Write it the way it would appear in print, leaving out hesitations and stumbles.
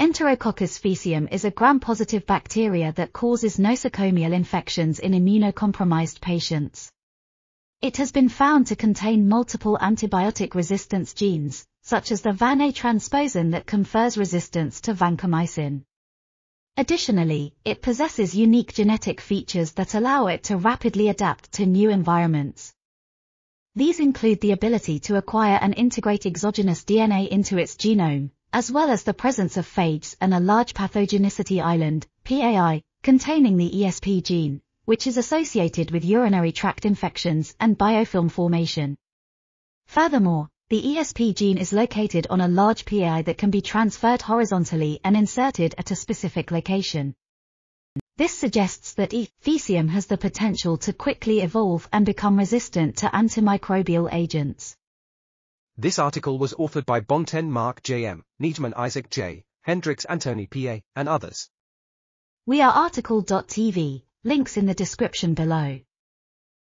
Enterococcus faecium is a gram-positive bacteria that causes nosocomial infections in immunocompromised patients. It has been found to contain multiple antibiotic resistance genes, such as the vanA transposon that confers resistance to vancomycin. Additionally, it possesses unique genetic features that allow it to rapidly adapt to new environments. These include the ability to acquire and integrate exogenous DNA into its genome, as well as the presence of phages and a large pathogenicity island, PAI, containing the esp gene, which is associated with urinary tract infections and biofilm formation. Furthermore, the esp gene is located on a large PAI that can be transferred horizontally and inserted at a specific location. This suggests that faecium has the potential to quickly evolve and become resistant to antimicrobial agents. This article was authored by Bonten Marc J M, Nijman Isaac J, Hendrickx Anthony P A, and others. We are article.tv, links in the description below.